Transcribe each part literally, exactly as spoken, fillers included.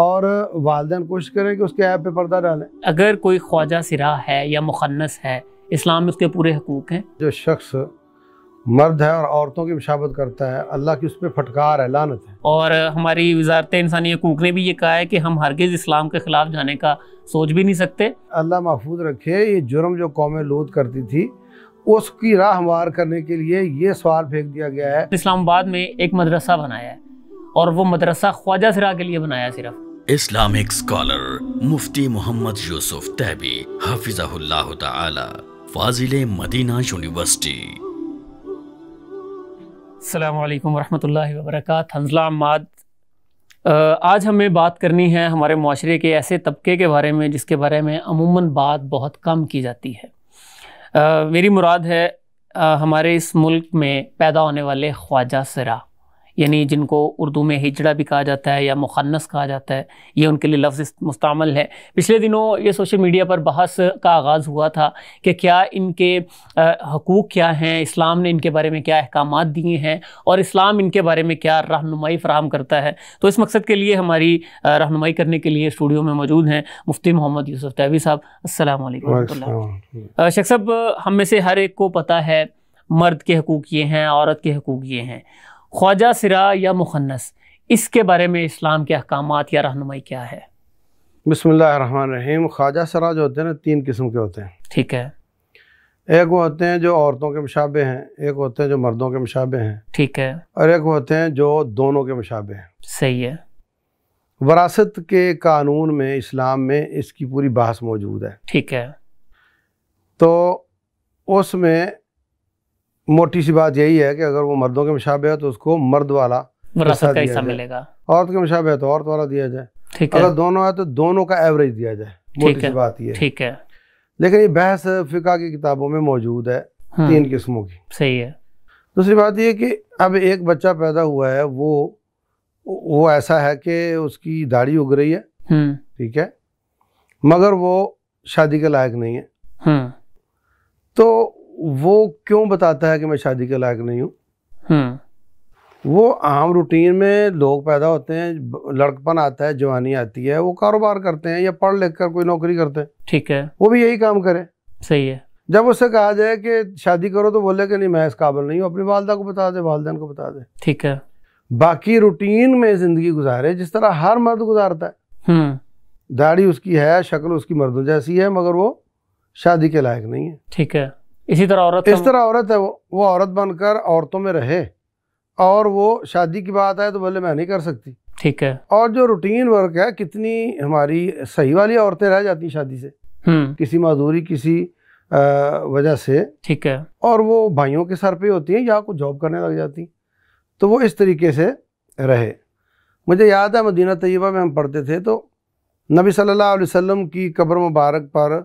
और वालदैन कोशिश करें कि उसके ऐप पे पर्दा डालें। अगर कोई ख्वाजा सिरा है या मुखन्नस है, इस्लाम में उसके पूरे हकूक़ हैं। जो शख्स मर्द है और औरतों की मशाबत करता है, अल्लाह की उस पर फटकार है, लानत है। और हमारी वजारत इंसानी हकूक़ ने भी ये कहा है कि हम हरगिज़ इस्लाम के ख़िलाफ़ जाने का सोच भी नहीं सकते। अल्लाह महफूज रखे, ये जुर्म जो कौमें लूत करती थी उसकी राह हमवार करने के लिए ये सवाल फेंक दिया गया है। इस्लामाबाद में एक मदरसा बनाया है और वो मदरसा ख्वाजा सिरा के लिए बनाया सिर्फ। इस्लामिक स्कॉलर मुफ्ती मोहम्मद यूसुफ तैबी हफिज़हुल्लाह ताला, फाज़िले मदीना यूनिवर्सिटी। अस्सलाम वालेकुम रहमतुल्लाहि व बरकातहू। हंजला अम्माद, आज हमें बात करनी है हमारे माशरे के ऐसे तबके के बारे में जिसके बारे में अमूमन बात बहुत कम की जाती है। आ, मेरी मुराद है आ, हमारे इस मुल्क में पैदा होने वाले ख्वाजा सिरा, यानी जिनको उर्दू में हिजड़ा भी कहा जाता है या मुखन्नस कहा जाता है, ये उनके लिए लफ्ज़ मुस्तमल है। पिछले दिनों ये सोशल मीडिया पर बहस का आगाज़ हुआ था कि क्या इनके हकूक़ क्या हैं, इस्लाम ने इनके बारे में क्या अहकाम दिए हैं और इस्लाम इनके बारे में क्या रहनुमाई फ़राहम करता है। तो इस मकसद के लिए हमारी रहनुमाई करने के लिए स्टूडियो में मौजूद हैं मुफ्ती मोहम्मद यूसुफ तैबी साहब। अस्सलाम वालेकुम। शेख साहब, हम में से हर एक को पता है मर्द के हकूक़ ये हैं, औरत के हकूक़ ये हैं। ख्वाजा सिरा या मुखन्नस, इसके बारे में इस्लाम के अहकामात या रहनुमाई क्या है? बिस्मिल्लाह रहमान रहीम। ख्वाजा सिरा जो होते हैं ना, तीन किस्म के होते हैं। ठीक है। एक वो होते हैं जो औरतों के मुशाबे हैं, एक होते हैं जो मर्दों के मुशाबे हैं। ठीक है। और एक होते हैं जो दोनों के मुशाबे हैं। सही है। वरासत के कानून में, इस्लाम में इसकी पूरी बहस मौजूद है। ठीक है। तो उसमें मोटी सी बात यही है कि अगर वो मर्दों के मुशाबे है तो उसको मर्द वाला वरासत का हिस्सा मिलेगा, औरत के मुशाबे है तो औरत वाला दिया जाए। ठीक है। अगर दोनों है तो दोनों का एवरेज दिया जाए। मोटी सी बात ये है। ठीक है। लेकिन ये बहस फिका की किताबों में मौजूद है, तीन किस्मों की। सही है। दूसरी बात यह कि अब एक बच्चा पैदा हुआ है, वो वो ऐसा है कि उसकी दाढ़ी उग रही है, ठीक है, मगर वो शादी के लायक नहीं है। तो वो क्यों बताता है कि मैं शादी के लायक नहीं हूँ? वो आम रूटीन में लोग पैदा होते हैं, लड़कपन आता है, जवानी आती है, वो कारोबार करते हैं या पढ़ लिख कर कोई नौकरी करते हैं। ठीक है। वो भी यही काम करे। सही है। जब उससे कहा जाए कि शादी करो तो बोले कि नहीं, मैं इस काबिल नहीं हूँ, अपनी वालदा को बता दे, वालदैन को बता दे। ठीक है। बाकी रूटीन में जिंदगी गुजारे जिस तरह हर मर्द गुजारता है। दाढ़ी उसकी है, शक्ल उसकी मर्दों जैसी है, मगर वो शादी के लायक नहीं है। ठीक है। इसी तरह औरत इस तरह औरत है, वो वो औरत बनकर औरतों में रहे और वो शादी की बात आए तो बोले मैं नहीं कर सकती। ठीक है। और जो रूटीन वर्क है, कितनी हमारी सही वाली औरतें रह जाती शादी से, किसी मजदूरी किसी वजह से। ठीक है। और वो भाइयों के सर पे होती है या कुछ जॉब करने लग जाती, तो वो इस तरीके से रहे। मुझे याद है मदीना तैयबा में हम पढ़ते थे तो नबी सल्लल्लाहु अलैहि वसल्लम की कब्र मुबारक पर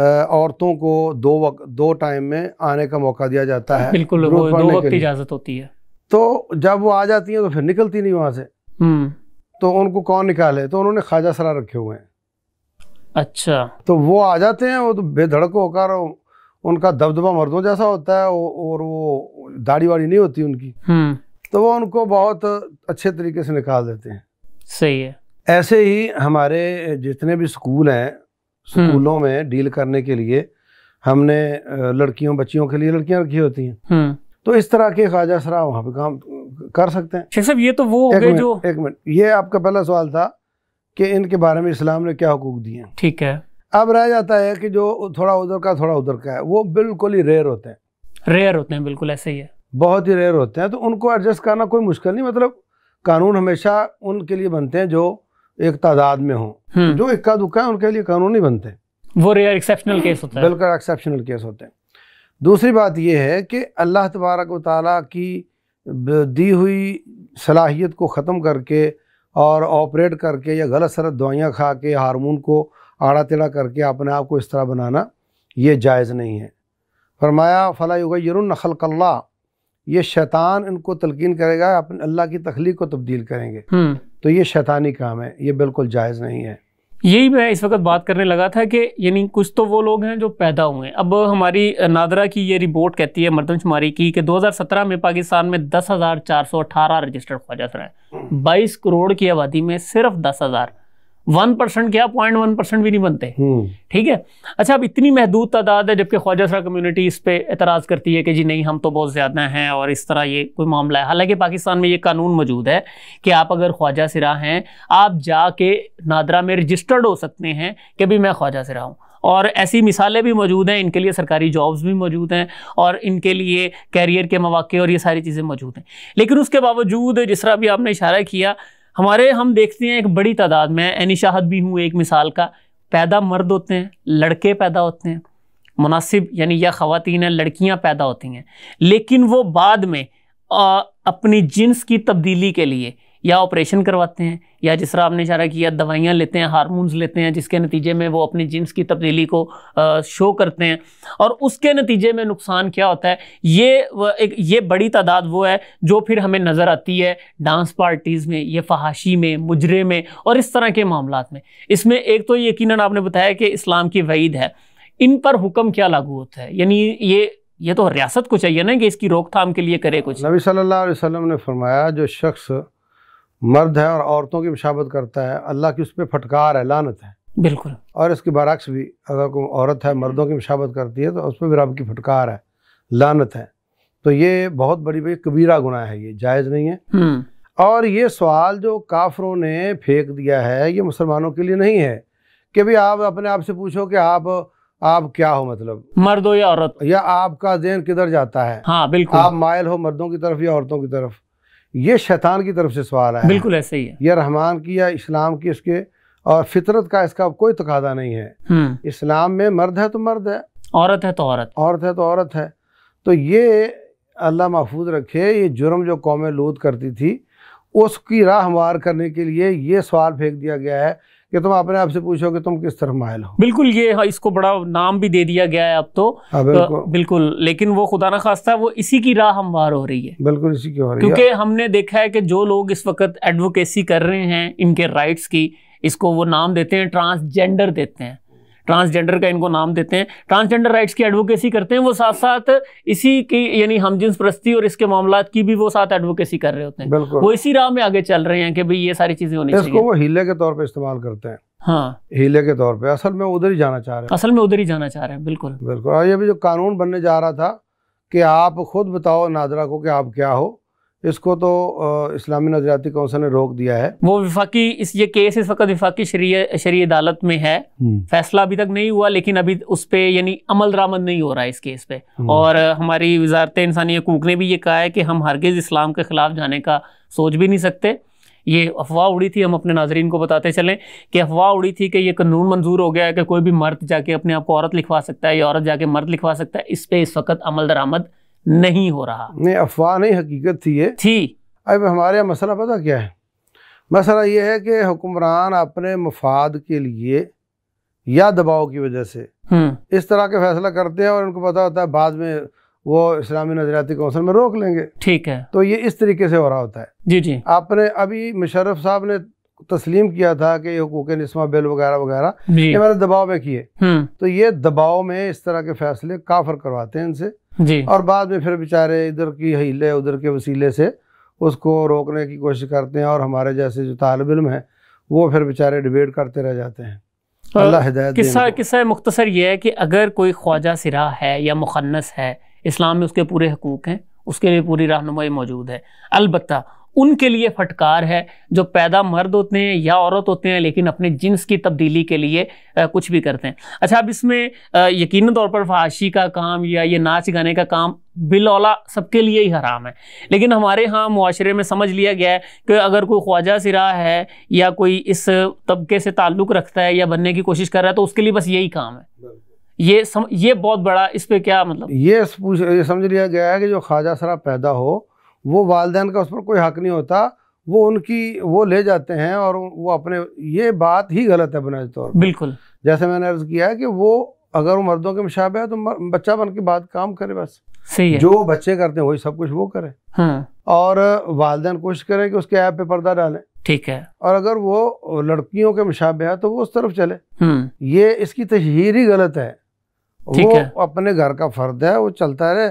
औरतों को दो वक्त दो टाइम में आने का मौका दिया जाता है। बिल्कुल, वो दो वक्त की इजाज़त होती है। तो जब वो आ जाती हैं तो फिर निकलती नहीं वहाँ से, तो उनको कौन निकाले? तो उन्होंने ख्वाजा सिरा रखे हुए हैं। अच्छा। तो वो आ जाते हैं, वो तो बेधड़क होकर, उनका दबदबा मर्दों जैसा होता है और वो दाढ़ी वाड़ी नहीं होती उनकी, तो वो उनको बहुत अच्छे तरीके से निकाल देते हैं। सही है। ऐसे ही हमारे जितने भी स्कूल हैं, स्कूलों में डील करने के लिए हमने लड़कियों बच्चियों के लिए लड़कियां रखी होती हैं, तो इस तरह के ख्वाजा सिरा वहाँ पे काम कर सकते हैं। शेख साहब, ये तो वो हो गए जो एक मिनट, ये आपका पहला सवाल था कि इनके बारे में इस्लाम ने क्या हुकूक दिए हैं। ठीक है। अब रह जाता है कि जो थोड़ा उधर का थोड़ा उधर का है, वो बिल्कुल ही रेयर होते हैं। रेयर होते हैं, बिल्कुल ऐसे ही है, बहुत ही रेयर होते हैं। तो उनको एडजस्ट करना कोई मुश्किल नहीं, मतलब कानून हमेशा उनके लिए बनते हैं जो एक तादाद में हो। जो इक्का दुक्का है उनके लिए कानून नहीं बनते, वो रेयर एक्सेप्शनल केस होता है। बिल्कुल एक्सेप्शनल केस होते हैं। दूसरी बात यह है कि अल्लाह तबारक व तआला की दी हुई सलाहियत को ख़त्म करके और ऑपरेट करके या गलत सलत दवाइयाँ खा के हार्मोन को आड़ा तेड़ा करके अपने आप को इस तरह बनाना ये जायज़ नहीं है। फरमाया फला युगय्यिरुन खल्क़ल्लाह, ये शैतान इनको तलकीन करेगा, अपने अल्लाह की तख्लीक को तब्दील करेंगे, तो ये शैतानी काम है, ये बिल्कुल जायज़ नहीं है। यही मैं इस वक्त बात करने लगा था कि यानी कुछ तो वो लोग हैं जो पैदा हुए हैं। अब हमारी नादरा की ये रिपोर्ट कहती है मरदमशुमारी की कि दो हज़ार सत्रह में पाकिस्तान में दस हज़ार चार सौ अठारह रजिस्टर्ड ख्वाजा सर हैं। बाईस करोड़ की आबादी में सिर्फ दस हज़ार, वन परसेंट क्या पॉइंट वन परसेंट भी नहीं बनते, ठीक है। अच्छा, अब इतनी महदूद तादाद है, जबकि ख्वाजा सरा कम्युनिटी इस पर एतराज़ करती है कि जी नहीं, हम तो बहुत ज़्यादा हैं और इस तरह ये कोई मामला है। हालांकि पाकिस्तान में ये कानून मौजूद है कि आप अगर ख्वाजा सरा हैं, आप जाके नादरा में रजिस्टर्ड हो सकते हैं कि भी मैं ख्वाजा सरा हूँ, और ऐसी मिसालें भी मौजूद हैं। इनके लिए सरकारी जॉब्स भी मौजूद हैं और इनके लिए कैरियर के मौक़े और ये सारी चीज़ें मौजूद हैं। लेकिन उसके बावजूद जिस तरह भी आपने इशारा किया, हमारे हम देखते हैं एक बड़ी तादाद में, एनी शाहद भी हूँ एक मिसाल का, पैदा मर्द होते हैं, लड़के पैदा होते हैं मुनासिब, यानी या ख़वातीन हैं, लड़कियाँ पैदा होती हैं, लेकिन वो बाद में आ, अपनी जिन्स की तब्दीली के लिए या ऑपरेशन करवाते हैं या जिस तरह आपने इशारा किया दवाइयाँ लेते हैं, हार्मोन्स लेते हैं, जिसके नतीजे में वो अपनी जिन्स की तब्दीली को आ, शो करते हैं। और उसके नतीजे में नुकसान क्या होता है, ये एक ये बड़ी तादाद वो है जो फिर हमें नज़र आती है डांस पार्टीज़ में, ये फहाशी में, मुजरे में और इस तरह के मामलात में। इसमें एक तो यकीनन आपने बताया कि इस्लाम की वईद है, इन पर हुक्म क्या लागू होता है, यानी ये ये तो रियासत को चाहिए ना कि इसकी रोकथाम के लिए करे कुछ। नबी सल्लल्लाहु अलैहि वसल्लम ने फरमाया, जो शख्स मर्द है और औरतों की मशाबत करता है, अल्लाह की उस पर फटकार है, लानत है। बिल्कुल। और इसके बरक्स भी अगर कोई औरत है मर्दों की मशाबत करती है तो उस पर भी रब की फटकार है, लानत है। तो ये बहुत बड़ी बड़ी कबीरा गुनाह है, ये जायज़ नहीं है। और ये सवाल जो काफरों ने फेंक दिया है, ये मुसलमानों के लिए नहीं है कि भाई आप अपने आप से पूछो कि आप आप क्या हो, मतलब मर्द हो या औरत, या आपका ज़हन किधर जाता है। हाँ बिल्कुल। आप मायल हो मर्दों की तरफ या औरतों की तरफ, ये शैतान की तरफ से सवाल है। बिल्कुल ऐसे ही है। यह रहमान की या इस्लाम की इसके और फितरत का इसका कोई तकादा नहीं है। इस्लाम में मर्द है तो मर्द है, औरत है तो औरत, औरत है तो औरत है। तो ये अल्लाह महफूज रखे, ये जुर्म जो कौम लूत करती थी उसकी राह हमवार करने के लिए ये सवाल फेंक दिया गया है कि तुम अपने आप से पूछो कि तुम किस तरफ मायल हो। बिल्कुल, ये इसको बड़ा नाम भी दे दिया गया है अब तो। हाँ, बिल्कुल।, तो बिल्कुल, लेकिन वो खुदा ना खास्ता वो इसी की राह हमवार हो रही है। बिल्कुल इसी की हो रही है, क्योंकि हमने देखा है कि जो लोग इस वक्त एडवोकेसी कर रहे हैं इनके राइट्स की, इसको वो नाम देते हैं ट्रांसजेंडर देते हैं, ट्रांसजेंडर का इनको नाम देते हैं, ट्रांसजेंडर राइट्स की एडवोकेसी करते हैं, वो साथ साथ इसी की यानी हम जिन्स परस्ती और इसके मामला की भी वो साथ एडवोकेसी कर रहे होते हैं। वो इसी राह में आगे चल रहे हैं कि भाई ये सारी चीजें होनी चाहिए। इसको वो हीले के तौर पे इस्तेमाल करते हैं। हाँ, हीले के तौर पे, असल में उधर ही जाना चाह रहे हैं, असल में उधर ही जाना चाह रहे हैं। बिल्कुल बिल्कुल। और ये भी जो कानून बनने जा रहा था कि आप खुद बताओ नादरा को कि आप क्या हो, इसको तो इस्लामी नजरियाती कौंसिल ने रोक दिया है। वो विफाकी इस ये केस इस वक्त विफाकी शरीय शरीय अदालत में है, फैसला अभी तक नहीं हुआ, लेकिन अभी उस पर यानी अमल दरामद नहीं हो रहा है इस केस पे। और हमारी वजारत इंसानी हकूक ने भी ये कहा है कि हम हरगिज़ इस्लाम के ख़िलाफ़ जाने का सोच भी नहीं सकते। ये अफवाह उड़ी थी, हम अपने नाजरीन को बताते चलें कि अफवाह उड़ी थी कि ये कानून मंजूर हो गया है कि कोई भी मर्द जाके अपने आप को औरत लिखवा सकता है या औरत जाके मर्द लिखवा सकता है, इस पर इस वक्त अमल दरामद नहीं हो रहा। नहीं, अफवाह नहीं, हकीकत थी ये थी। अब हमारे यहाँ मसला पता क्या है, मसला ये है कि हुक्मरान अपने मफाद के लिए या दबाव की वजह से इस तरह के फैसला करते हैं और उनको पता होता है बाद में वो इस्लामी नजरियाती कौंसिल में रोक लेंगे, ठीक है। तो ये इस तरीके से हो रहा होता है। जी जी। आपने अभी मुशर्रफ साहब ने तस्लीम किया था कि हुकूक निस्वा बिल वगैरह वगैरह ये मैंने दबाव में किए, तो ये दबाव में इस तरह के फैसले काफिर करवाते हैं इनसे जी, और बाद में फिर बेचारे इधर की हीले उधर के वसीले से उसको रोकने की कोशिश करते हैं और हमारे जैसे जो तालिब इल्म हैं वो फिर बेचारे डिबेट करते रह जाते हैं। अल्लाह हिदायत दे। किस्सा किस्सा मुख्तसर ये है कि अगर कोई ख्वाजा सिरा है या मुखन्नस है, इस्लाम में उसके पूरे हकूक़ हैं, उसके लिए पूरी रहनुमाई मौजूद है। अलबत्ता उनके लिए फटकार है जो पैदा मर्द होते हैं या औरत होते हैं, लेकिन अपने जिन्स की तब्दीली के लिए आ, कुछ भी करते हैं। अच्छा, अब इसमें यकीनन तौर पर फहाशी का काम या ये नाच गाने का काम बिलौला सबके लिए ही हराम है, लेकिन हमारे यहाँ मुआशरे में समझ लिया गया है कि अगर कोई ख्वाजा सिरा है या कोई इस तबके से ताल्लुक़ रखता है या बनने की कोशिश कर रहा है तो उसके लिए बस यही काम है। ये सम, ये बहुत बड़ा इस पर क्या मतलब ये पूछ ये समझ लिया गया है कि जो ख्वाजा सिरा पैदा हो वो वालदैन का उस पर कोई हक नहीं होता, वो उनकी वो ले जाते हैं और वो अपने, ये बात ही गलत है बुनियादी तौर पर। बिल्कुल, जैसे मैंने अर्ज़ किया है कि वो अगर वो मर्दों के मुशाबे है तो बच्चा बन के बात काम करे, बस सही है, जो बच्चे करते हैं वही सब कुछ वो करे। हाँ। और वालदैन कोशिश करें कि उसके ऐप पे पर्दा डालें, ठीक है, और अगर वो लड़कियों के मुशाबे है तो वो उस तरफ चले। ये इसकी तशहीर ही गलत है। वो है। अपने घर का फर्द है, वो चलता रहे।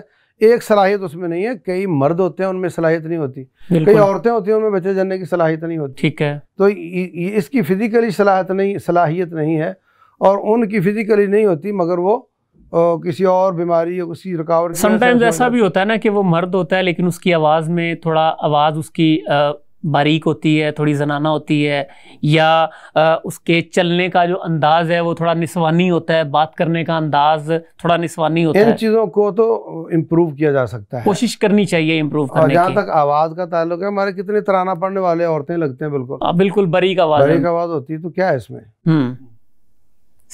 एक सलाहियत उसमें नहीं है, कई मर्द होते हैं उनमें सलाहियत नहीं होती, कई औरतें होती हैं उनमें बच्चे जनने की सलाहियत नहीं होती। ठीक है, तो इसकी फिजिकली सलाहियत नहीं सलाहियत नहीं है और उनकी फिजिकली नहीं होती, मगर वो ओ, किसी और बीमारी या किसी रुकावट। समटाइम्स ऐसा भी होता है ना कि वो मर्द होता है लेकिन उसकी आवाज़ में थोड़ा आवाज़ उसकी आ, बारीक होती है, थोड़ी जनाना होती है, या आ, उसके चलने का जो अंदाज है वो थोड़ा निस्वानी होता है, बात करने का अंदाज थोड़ा निस्वानी होता है। इन चीज़ों को तो इम्प्रूव किया जा सकता है, कोशिश करनी चाहिए इम्प्रूव करने की। जहाँ तक आवाज़ का ताल्लुक है, हमारे कितने तराना पड़ने वाले औरतें लगते हैं, बिल्कुल बिल्कुल बारीक आवाज़ बारीक आवाज़ होती है, तो क्या है इसमें।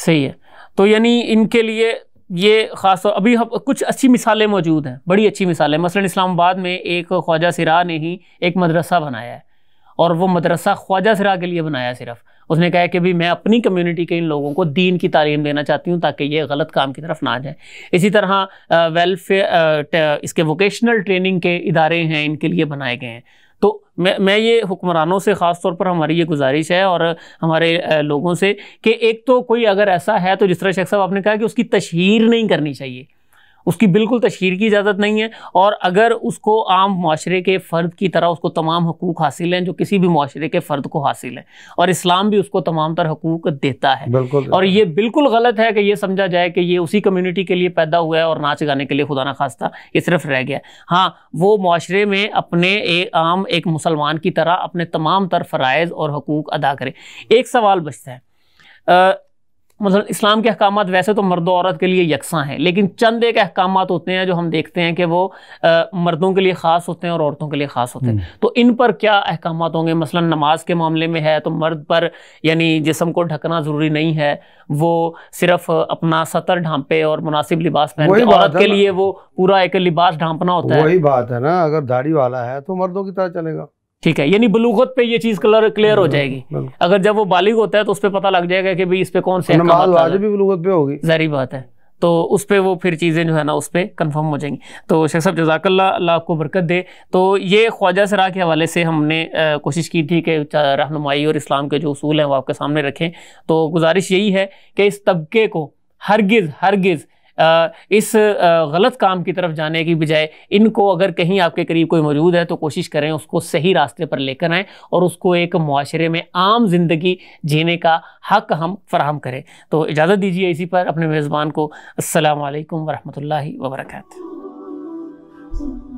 सही है, तो यानी इनके लिए ये ख़ास तौर अभी कुछ अच्छी मिसालें मौजूद हैं, बड़ी अच्छी मिसालें। मसलन इस्लामाबाद में एक ख्वाजा सिरा ने ही एक मदरसा बनाया है, और वो मदरसा ख्वाजा सिरा के लिए बनाया सिर्फ। उसने कहा कि भाई मैं अपनी कम्युनिटी के इन लोगों को दीन की तालीम देना चाहती हूँ ताकि ये गलत काम की तरफ ना जाए। इसी तरह वेलफेयर इसके वोकेशनल ट्रेनिंग के इदारे हैं, इनके लिए बनाए गए हैं। तो मैं मैं ये हुक्मरानों से ख़ास तौर पर हमारी ये गुजारिश है और हमारे लोगों से कि एक तो कोई अगर ऐसा है तो जिस तरह शेख साहब आपने कहा कि उसकी तशहीर नहीं करनी चाहिए, उसकी बिल्कुल तशहीर की इजाज़त नहीं है। और अगर उसको आम माशरे के फ़र्द की तरह उसको तमाम हकूक़ हासिल हैं जो किसी भी माशरे के फ़र्द को हासिल हैं, और इस्लाम भी उसको तमाम तर हकूक़ देता है। और ये बिल्कुल गलत है कि ये समझा जाए कि ये उसी कम्युनिटी के लिए पैदा हुआ है और नाच गाने के लिए खुदा ना खास्ता ये सिर्फ रह गया। हाँ, वो माशरे में अपने एक आम एक मुसलमान की तरह अपने तमाम तर फ़राइज़ और हकूक़ अदा करे। एक सवाल बचता है, आ, मतलब इस्लाम के अहकाम वैसे तो मर्द औरत के लिए यकसां हैं, लेकिन चंद एक अहकाम होते हैं जो हम देखते हैं कि वो आ, मर्दों के लिए ख़ास होते हैं और औरतों के लिए ख़ास होते हैं। तो इन पर क्या अहकाम होंगे? मसलन नमाज के मामले में है तो मर्द पर यानी जिसम को ढकना ज़रूरी नहीं है, वो सिर्फ अपना सतर ढांपे और मुनासिब लिबास पहन के, औरत के लिए वो पूरा एक लिबास ढांपना होता है। वही बात है ना, अगर दाढ़ी वाला है तो मर्दों की तरह चलेगा। ठीक है, यानी बलूगत पे ये चीज़ क्लियर क्लियर हो जाएगी। अगर जब वो बालिग होता है तो उस पर पता लग जाएगा कि भाई इस पर कौन से बलूगत पे होगी, जारी बात है, तो उस पर वो फिर चीज़ें जो है ना उस पर कंफर्म हो जाएंगी। तो शेख साहब जज़ाकल्लाह, अल्लाह आपको बरकत दे। तो ये ख्वाजा सरा के हवाले से हमने आ, कोशिश की थी कि रहनुमाई और इस्लाम के जो उसूल हैं वो आपके सामने रखें। तो गुजारिश यही है कि इस तबके को हरगिज़ हरगिज़ इस गलत काम की तरफ जाने की बजाय इनको अगर कहीं आपके करीब कोई मौजूद है तो कोशिश करें उसको सही रास्ते पर लेकर आएँ और उसको एक मुआशरे में आम ज़िंदगी जीने का हक हम फराहम करें। तो इजाज़त दीजिए इसी पर अपने मेज़बान को। अस्सलाम वालेकुम वरहमतुल्लाहि वबरकातुहू।